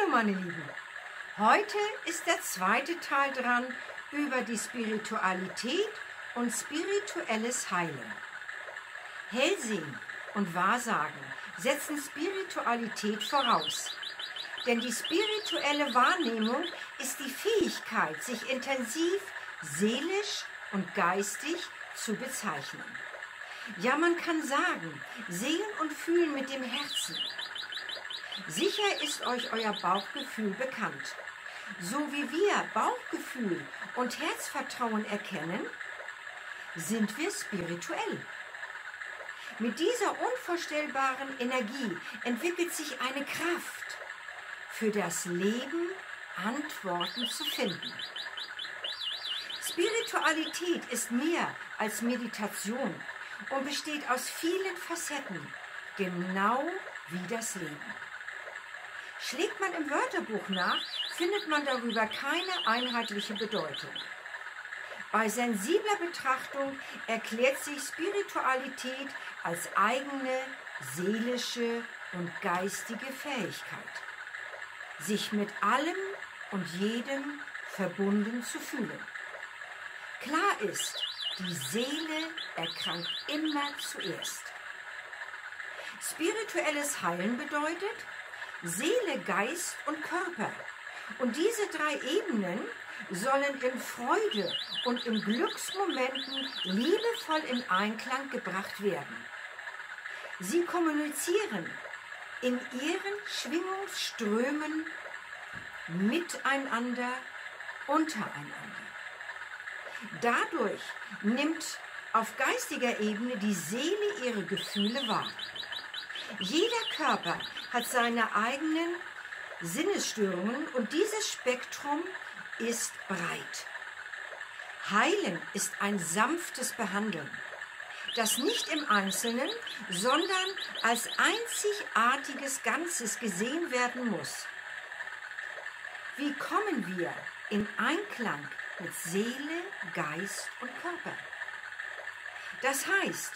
Hallo meine Lieben, heute ist der zweite Teil dran über die Spiritualität und spirituelles Heilen. Hellsehen und Wahrsagen setzen Spiritualität voraus, denn die spirituelle Wahrnehmung ist die Fähigkeit, sich intensiv, seelisch und geistig zu bezeichnen. Ja, man kann sagen, sehen und fühlen mit dem Herzen. Sicher ist euch euer Bauchgefühl bekannt. So wie wir Bauchgefühl und Herzvertrauen erkennen, sind wir spirituell. Mit dieser unvorstellbaren Energie entwickelt sich eine Kraft, für das Leben Antworten zu finden. Spiritualität ist mehr als Meditation und besteht aus vielen Facetten, genau wie das Leben. Schlägt man im Wörterbuch nach, findet man darüber keine einheitliche Bedeutung. Bei sensibler Betrachtung erklärt sich Spiritualität als eigene seelische und geistige Fähigkeit, sich mit allem und jedem verbunden zu fühlen. Klar ist, die Seele erkrankt immer zuerst. Spirituelles Heilen bedeutet Seele, Geist und Körper. Und diese drei Ebenen sollen in Freude und in Glücksmomenten liebevoll in Einklang gebracht werden. Sie kommunizieren in ihren Schwingungsströmen miteinander, untereinander. Dadurch nimmt auf geistiger Ebene die Seele ihre Gefühle wahr. Jeder Körper hat seine eigenen Sinnesstörungen und dieses Spektrum ist breit. Heilen ist ein sanftes Behandeln, das nicht im Einzelnen, sondern als einzigartiges Ganzes gesehen werden muss. Wie kommen wir in Einklang mit Seele, Geist und Körper? Das heißt,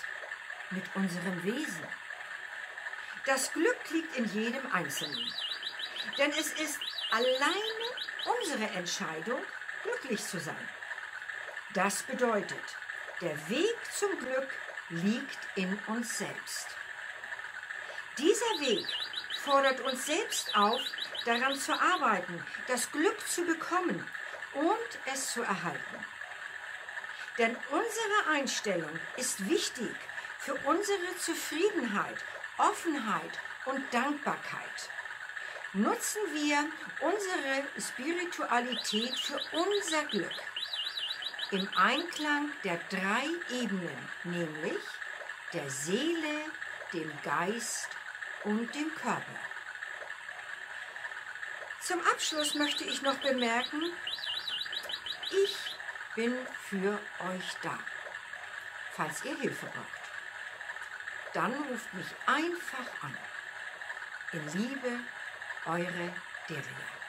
mit unserem Wesen. Das Glück liegt in jedem Einzelnen, denn es ist alleine unsere Entscheidung, glücklich zu sein. Das bedeutet, der Weg zum Glück liegt in uns selbst. Dieser Weg fordert uns selbst auf, daran zu arbeiten, das Glück zu bekommen und es zu erhalten. Denn unsere Einstellung ist wichtig für unsere Zufriedenheit, Offenheit und Dankbarkeit. Nutzen wir unsere Spiritualität für unser Glück. Im Einklang der drei Ebenen, nämlich der Seele, dem Geist und dem Körper. Zum Abschluss möchte ich noch bemerken, ich bin für euch da, falls ihr Hilfe braucht. Dann ruft mich einfach an. In Liebe, eure Deria.